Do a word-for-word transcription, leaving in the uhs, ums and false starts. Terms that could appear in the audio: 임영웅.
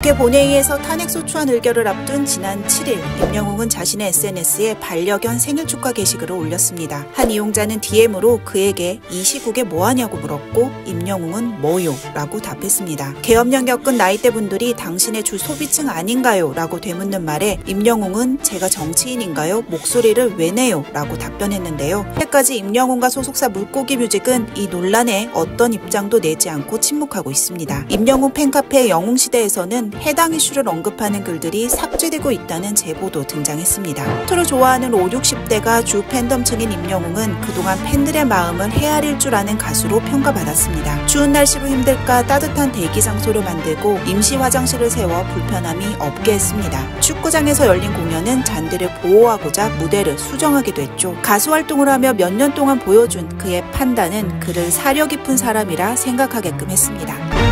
국회 본회의에서 탄핵소추안 의결을 앞둔 지난 칠일 임영웅은 자신의 에스엔에스에 반려견 생일 축하 게시글을 올렸습니다. 한 이용자는 디엠으로 그에게 이 시국에 뭐하냐고 물었고 임영웅은 뭐요? 라고 답했습니다. 계엄령 겪은 나이대 분들이 당신의 주 소비층 아닌가요? 라고 되묻는 말에 임영웅은 제가 정치인인가요? 목소리를 왜 내요? 라고 답변했는데요. 현재까지 임영웅과 소속사 물고기 뮤직은 이 논란에 어떤 입장도 내지 않고 침묵하고 있습니다. 임영웅 팬카페 영웅시대에서는 해당 이슈를 언급하는 글들이 삭제되고 있다는 제보도 등장했습니다. 트를 좋아하는 오륙십 대가 주 팬덤층인 임영웅은 그동안 팬들의 마음을 헤아릴 줄 아는 가수로 평가받았습니다. 추운 날씨로 힘들까 따뜻한 대기 장소를 만들고 임시 화장실을 세워 불편함이 없게 했습니다. 축구장에서 열린 공연은 잔디를 보호하고자 무대를 수정하기도 했죠. 가수 활동을 하며 몇 년 동안 보여준 그의 판단은 그를 사려 깊은 사람이라 생각하게끔 했습니다.